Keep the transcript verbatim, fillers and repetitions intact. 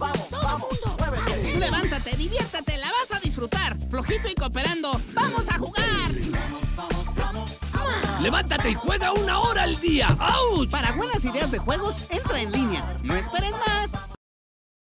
vamos, vamos, muévete. Levántate, diviértete, la vas a disfrutar. Flojito y cooperando, ¡vamos a jugar! Vamos, vamos, vamos, vamos. Levántate y juega una hora al día. ¡Auch! Para buenas ideas de juegos, entra en línea. No esperes más.